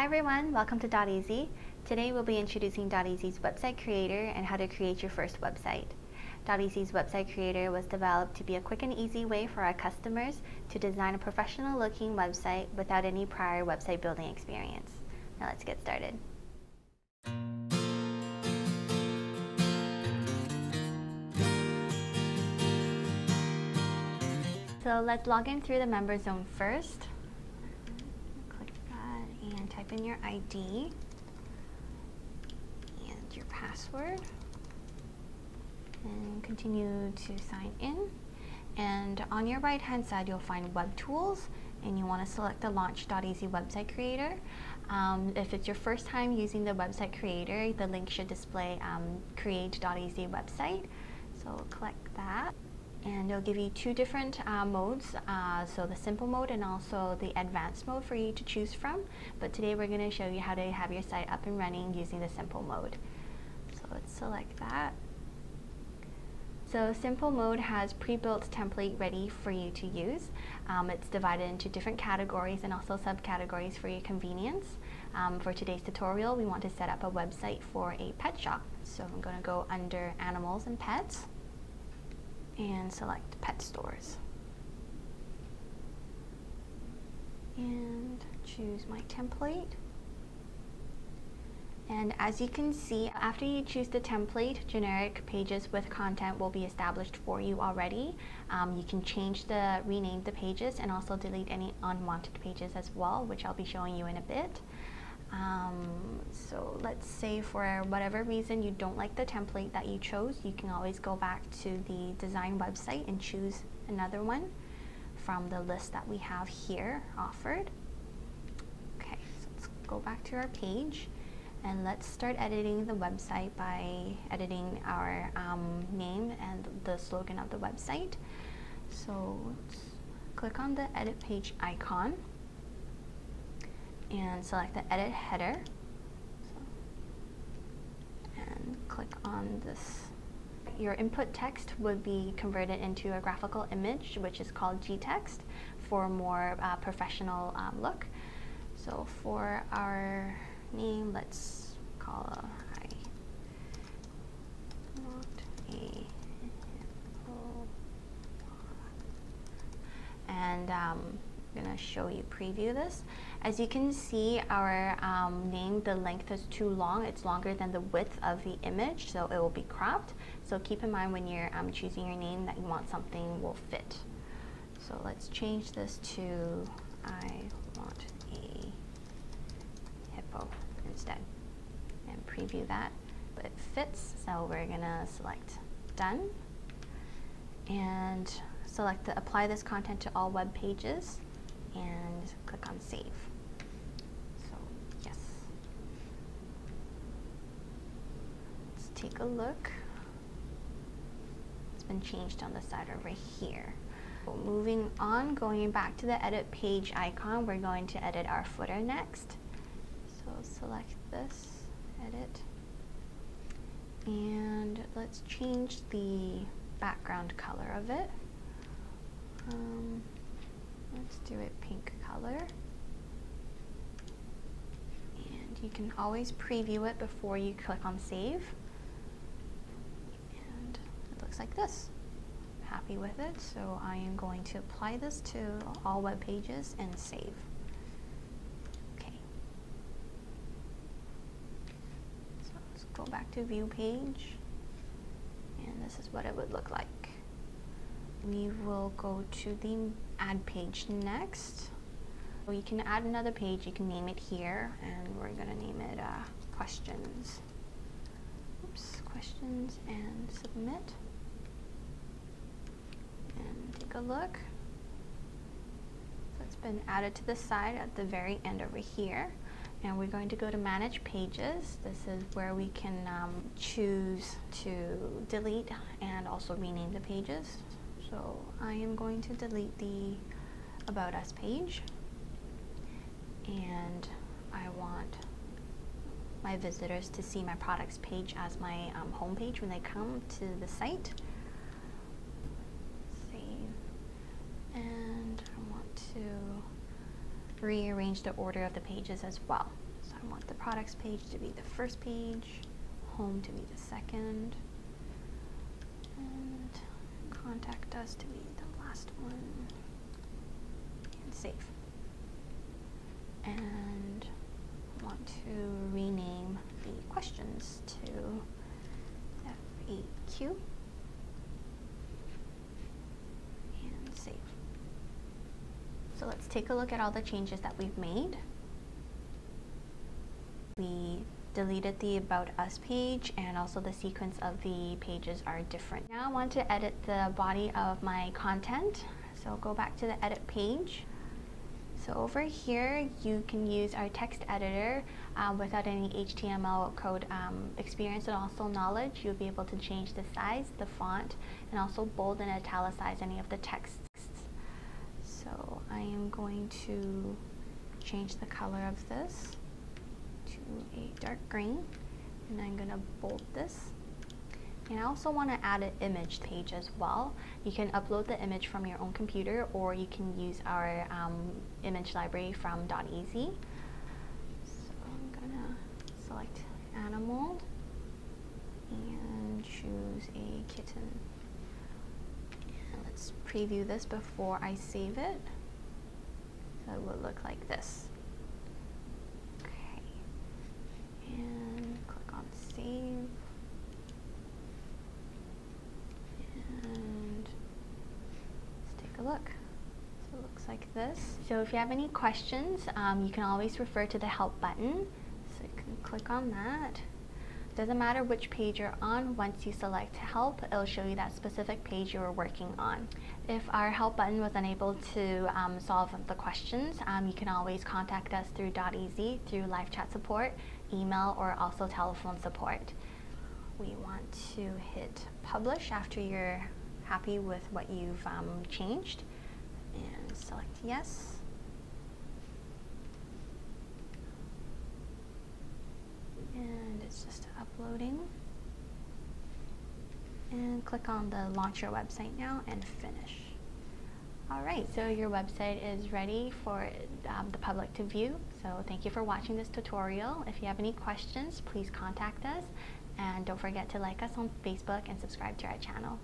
Hi everyone, welcome to Doteasy. Today we'll be introducing Doteasy's website creator and how to create your first website. Doteasy's website creator was developed to be a quick and easy way for our customers to design a professional looking website without any prior website building experience. Now let's get started. So let's log in through the member zone first. Type in your ID and your password and continue to sign in, and on your right hand side you'll find web tools and you want to select the launch Doteasy website creator. If it's your first time using the website creator, the link should display create Doteasy website, so click that and it'll give you two different modes, so the simple mode and also the advanced mode for you to choose from. But today we're going to show you how to have your site up and running using the simple mode. So let's select that. So simple mode has pre-built template ready for you to use. It's divided into different categories and also subcategories for your convenience. For today's tutorial, we want to set up a website for a pet shop. So I'm going to go under animals and pets and select pet stores and choose my template. And as you can see, after you choose the template, generic pages with content will be established for you already. You can rename the pages and also delete any unwanted pages as well, which I'll be showing you in a bit. So let's say for whatever reason you don't like the template that you chose, you can always go back to the design website and choose another one from the list that we have here offered. Okay, so let's go back to our page and let's start editing the website by editing our name and the slogan of the website. So let's click on the edit page icon and select the edit header and click on this. Your input text would be converted into a graphical image, which is called G-text, for a more professional look. So for our name, let's call I'm going to show you preview this. As you can see, our name, the length is too long. It's longer than the width of the image, so it will be cropped. So keep in mind when you're choosing your name that you want something will fit. So let's change this to I want a hippo instead and preview that. But it fits, so we're going to select done and select the apply this content to all web pages and click on save. So yes, let's take a look. It's been changed on the side over here. Moving on, going back to the edit page icon, we're going to edit our footer next. So select this, edit, and let's change the background color of it. Let's do it pink color, and you can always preview it before you click on save, and it looks like this. I'm happy with it, so I am going to apply this to all web pages and save. Okay, so let's go back to view page, and this is what it would look like. We will go to the add page next. Well, you can add another page, you can name it here, and we're going to name it questions. Oops, questions, and submit. And take a look. So it's been added to the side at the very end over here. And we're going to go to manage pages. This is where we can choose to delete and also rename the pages. So I am going to delete the About Us page, and I want my visitors to see my products page as my home page when they come to the site. Save, and I want to rearrange the order of the pages as well. I want the products page to be the first page, home to be the second, and contact us to be the last one, and save. And I want to rename the questions to FAQ. So let's take a look at all the changes that we've made. We deleted the About Us page, and also the sequence of the pages are different. Now I want to edit the body of my content. So go back to the edit page. So over here, you can use our text editor without any HTML code experience and also knowledge. You'll be able to change the size, the font, and also bold and italicize any of the text. So I am going to change the color of this to a dark green, and I'm going to bold this. And I also want to add an image page as well. You can upload the image from your own computer, or you can use our image library from Doteasy. So I'm going to select animal and choose a kitten. Let's preview this before I save it. So it will look like this. Okay. And click on save. And let's take a look. So it looks like this. So if you have any questions, you can always refer to the help button. So you can click on that. Doesn't matter which page you're on, once you select help, it'll show you that specific page you were working on. If our help button was unable to solve the questions, you can always contact us through Doteasy, through live chat support, email, or also telephone support. We want to hit publish after you're happy with what you've changed, and select yes. And it's just uploading, and click on the launch your website now and finish. Alright, so your website is ready for the public to view. So thank you for watching this tutorial. If you have any questions, please contact us, and don't forget to like us on Facebook and subscribe to our channel.